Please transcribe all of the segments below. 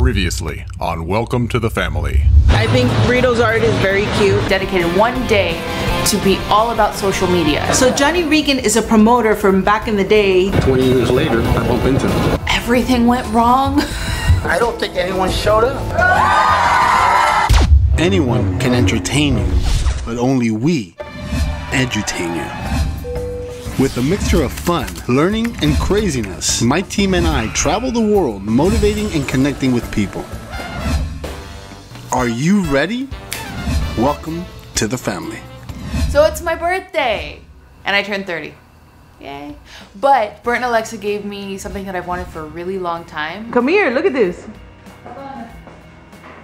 Previously on Welcome to the Family. I think Rito's art is very cute. Dedicated one day to be all about social media. So Johnny Regan is a promoter from back in the day. 20 years later, I bump into him. Everything went wrong. I don't think anyone showed up. Anyone can entertain you, but only we edutain you. With a mixture of fun, learning, and craziness, my team and I travel the world motivating and connecting with people. Are you ready? Welcome to the family. So it's my birthday, and I turned 30. Yay. But Bert and Alexa gave me something that I've wanted for a really long time. Come here, look at this.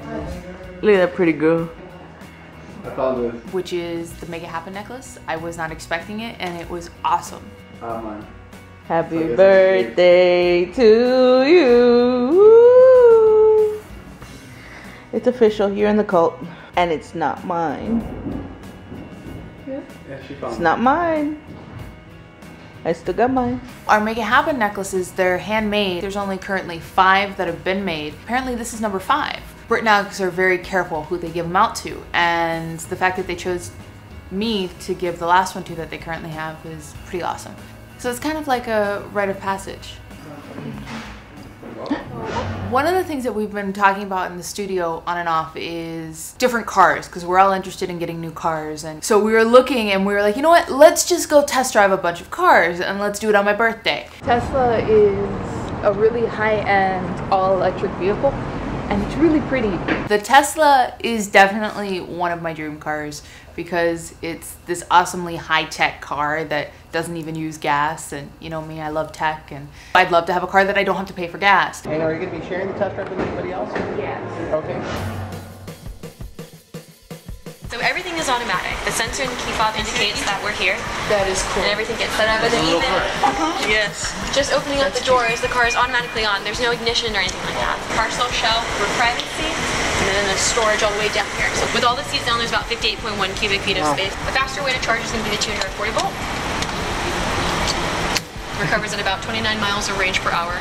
Look at that pretty girl. I found this. Which is the Make It Happen necklace. I was not expecting it, and it was awesome. Happy birthday to you. It's official, you're in the cult. And it's not mine. Yeah, she found it. It's not mine. I still got mine. Our Make It Happen necklaces, they're handmade. There's only currently 5 that have been made. Apparently this is number 5. Bert and Alex are very careful who they give them out to, and the fact that they chose me to give the last one to that they currently have is pretty awesome. So it's kind of like a rite of passage. One of the things that we've been talking about in the studio on and off is different cars, because we're all interested in getting new cars. And so we were looking and we were like, you know what, let's just go test drive a bunch of cars and let's do it on my birthday. Tesla is a really high-end all-electric vehicle and it's really pretty. The Tesla is definitely one of my dream cars because it's this awesomely high-tech car that doesn't even use gas, and you know me, I love tech, and I'd love to have a car that I don't have to pay for gas. And are you going to be sharing the test drive with anybody else? Yes. Okay. So everything is automatic. The sensor in the key fob indicates that we're here. That is cool. And everything gets set up with an even. Yes. Just opening up the doors, the car is automatically on. There's no ignition or anything like that. Car self shelf for privacy, and then the storage all the way down here. So with all the seats down, there's about 58.1 cubic feet of space. A faster way to charge is going to be the 240 volt. Recovers at about 29 miles of range per hour.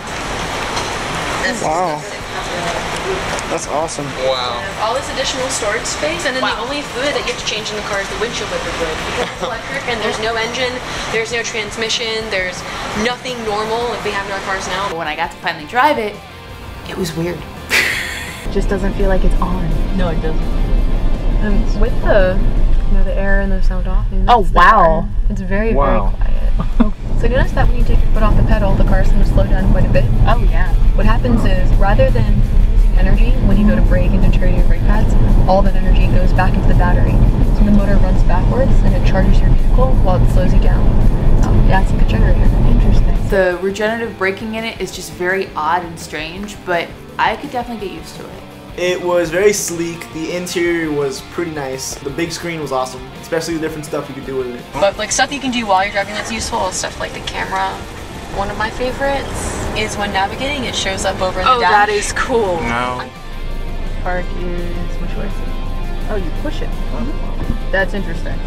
Wow. That's awesome. Wow. All this additional storage space, and then the only fluid that you have to change in the car is the windshield wiper fluid. Because it's electric and there's no engine, there's no transmission, there's nothing normal like we have in our cars now. When I got to finally drive it, it was weird. It just doesn't feel like it's on. No, it doesn't. With the, you know, the air and the sound off. I mean, oh, wow. It's very, very quiet. So notice that when you take your foot off the pedal, the car's going to slow down quite a bit. Oh yeah. What happens is, rather than losing energy, when you go to brake and deteriorate your brake pads, all that energy goes back into the battery. So the motor runs backwards and it charges your vehicle while it slows you down. That's like a generator. Interesting. The regenerative braking in it is just very odd and strange, but I could definitely get used to it. It was very sleek, the interior was pretty nice, the big screen was awesome, especially the different stuff you could do with it. But like stuff you can do while you're driving that's useful is stuff like the camera. One of my favorites is when navigating, it shows up over the dash. Oh, that is cool. No. Park is, which way is it? Oh, you push it. Mm-hmm. That's interesting.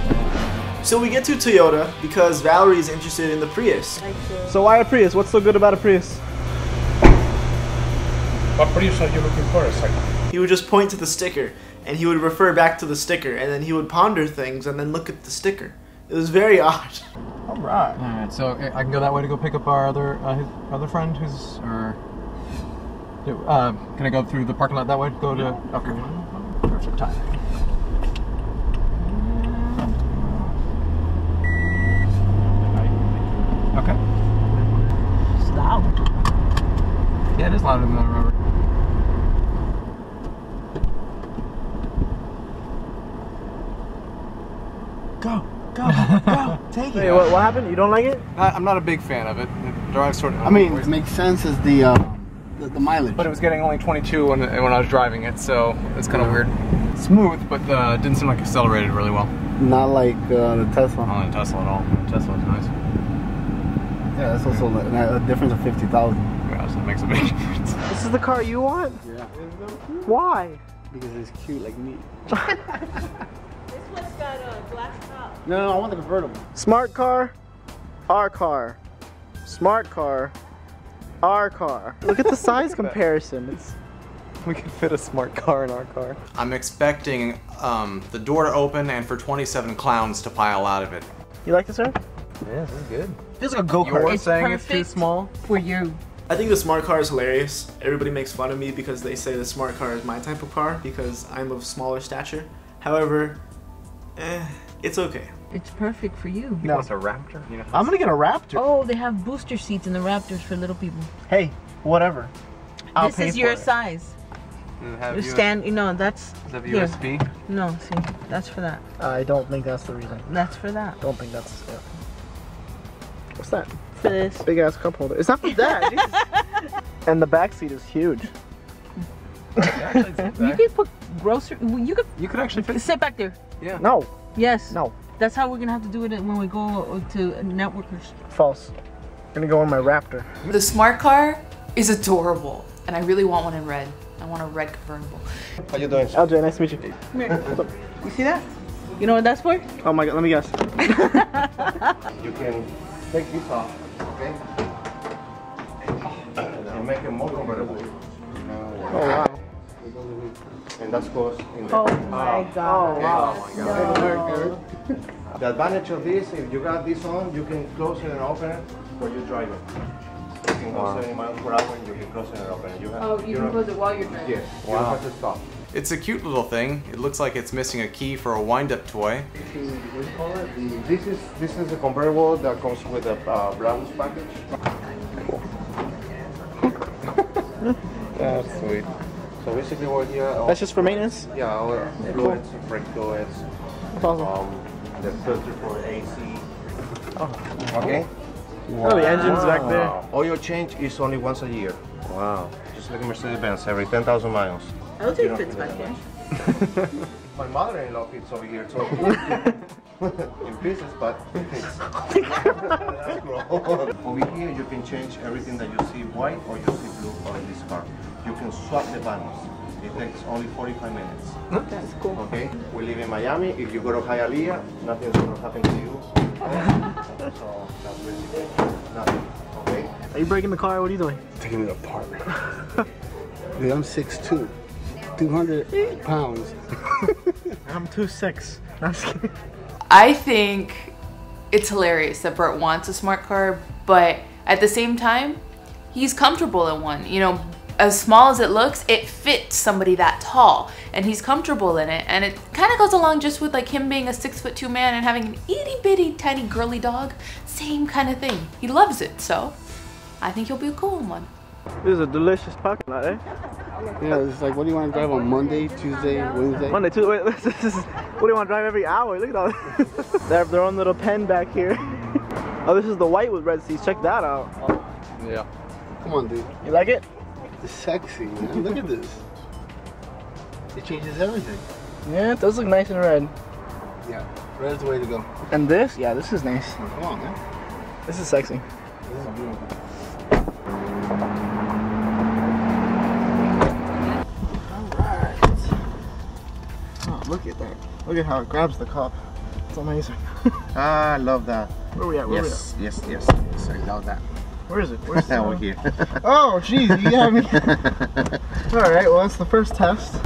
So we get to Toyota because Valerie is interested in the Prius. So why a Prius? What's so good about a Prius? What Prius are you looking for exactly? He would just point to the sticker, and he would refer back to the sticker, and then he would ponder things, and then look at the sticker. It was very odd. All right. All right. So I can go that way to go pick up our other friend, who's can I go through the parking lot that way? Go to okay. Perfect time. Okay. It's loud. Yeah, it is louder than I remember. Go, go, go, take it. Wait, what happened? You don't like it? I'm not a big fan of it. It drives sort of... I mean, it makes sense as the mileage. But it was getting only 22 when I was driving it, so it's kind of weird. It's smooth, but didn't seem like it accelerated really well. Not like the Tesla. Not like Tesla at all. The Tesla's nice. Yeah, that's also a difference of 50,000. Gosh, that makes a big difference. This is the car you want? Yeah. Why? Because it's cute like me. Got a black top. No, I want the convertible. Smart car, our car. Smart car, our car. Look at the size comparison. It's We could fit a smart car in our car. I'm expecting the door to open and for 27 clowns to pile out of it. You like this, sir? Yeah, this is good. Feels like a go-kart. You're saying it's too small? For you. I think the smart car is hilarious. Everybody makes fun of me because they say the smart car is my type of car because I'm of smaller stature. However, it's okay. It's perfect for you. No, it's a Raptor. You know, I'm gonna get a Raptor. Oh, they have booster seats in the Raptors for little people. Hey, whatever. I'll pay for it. This is your size. You stand, you know, that's... Does it have USB? Here. No, see, that's for that. I don't think that's the reason. That's for that. Don't think that's... Yeah. What's that? For this. Big ass cup holder. It's not for that, Jesus. And the back seat is huge. You could put grocery... You could actually fit... Sit back there. Yeah. No. Yes. No. That's how we're gonna have to do it when we go to networkers. False. I'm gonna go on my Raptor. The smart car is adorable, and I really want one in red. I want a red convertible. How you doing? LJ, nice to meet you. Come here. What's up? You see that? You know what that's for? Oh my god, let me guess. You can take this off, okay? And make it more convertible. Oh wow. And that's goes in there. Oh my god. Okay. Oh my god. No. The advantage of this, if you got this on, you can close it and open it while you drive it. You can go 70 miles per hour and you can close it and open it. You can close it while you're driving? Yes. Wow. You don't have to stop. It's a cute little thing. It looks like it's missing a key for a wind-up toy. What do you call it? This is a convertible that comes with a blouse package. That's sweet. So basically we're here... That's just for maintenance? Yeah, our fluids, brake fluids, the filter for AC. Oh. Okay. Wow. Oh, the engine's back there. Oil change is only once a year. Wow. Just like a Mercedes-Benz, every 10,000 miles. I'll take fits back here. My mother-in-law fits over here, so in pieces, but it fits. Over here, you can change everything that you see white or you see blue on this car. You can swap the buttons. It takes only 45 minutes. That's cool. Okay, we live in Miami. If you go to Hialeah, nothing's going to happen to you. So that's basically nothing. Okay? Are you breaking the car? What are you doing? Taking it apart. Dude, I'm 6'2", 200 pounds. I'm 2'6". I'm just kidding. I think it's hilarious that Bert wants a smart car, but at the same time, he's comfortable in one. You know, as small as it looks, it fits somebody that tall, and he's comfortable in it, and it kind of goes along just with like him being a 6'2" man and having an itty bitty tiny girly dog. Same kind of thing. He loves it, so I think he'll be a cool one. This is a delicious parking lot, eh? Yeah, it's like, what do you want to drive on Monday, Tuesday, Wednesday? Monday, Tuesday, wait, what do you want to drive every hour? Look at all this. They have their own little pen back here. Oh, this is the white with red seats. Check that out. Oh, yeah. Come on, dude. You like it? It's sexy, man. Look at this. It changes everything. Yeah, it does look nice and red. Yeah, red is the way to go. And this? Yeah, this is nice. Oh, come on, man. This is sexy. This is beautiful. Alright. Oh, look at that. Look at how it grabs the cup. It's amazing. I love that. Where are we at? Yes, I love that. Where is it? Where's that one here? Oh, jeez, you got me. All right, well, that's the first test. Doors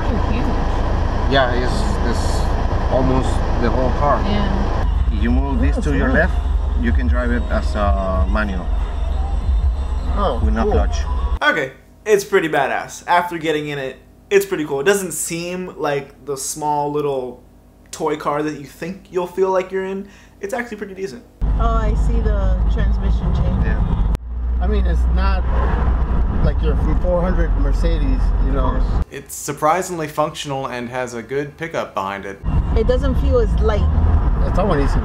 are huge. Yeah, it's almost the whole car. Yeah. You move this to your left, you can drive it as a manual. Oh, with no clutch. Okay, it's pretty badass. After getting in it, it's pretty cool. It doesn't seem like the small little toy car that you think you'll feel like you're in. It's actually pretty decent. Oh, I see the transmission change. Yeah. I mean, it's not like your 400 Mercedes, you know. It's surprisingly functional and has a good pickup behind it. It doesn't feel as light. It's all easy.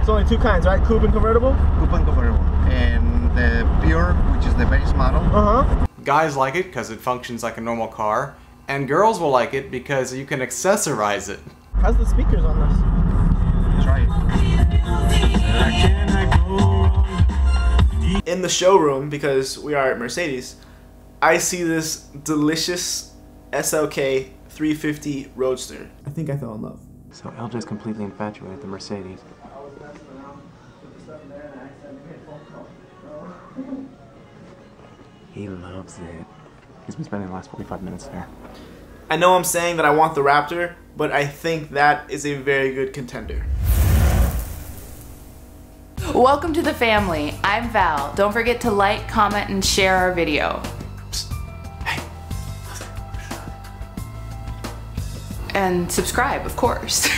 It's only two kinds, right? Coupe and convertible? Coupe and convertible. And the pure, which is the base model. Uh-huh. Guys like it because it functions like a normal car. And girls will like it because you can accessorize it. How's the speakers on this? Try it. In the showroom, because we are at Mercedes, I see this delicious SLK 350 roadster. I think I fell in love. So LJ's completely infatuated with the Mercedes. He loves it. He's been spending the last 45 minutes there. I know I'm saying that I want the Raptor, but I think that is a very good contender. Welcome to the family. I'm Val. Don't forget to like, comment, and share our video. And subscribe, of course.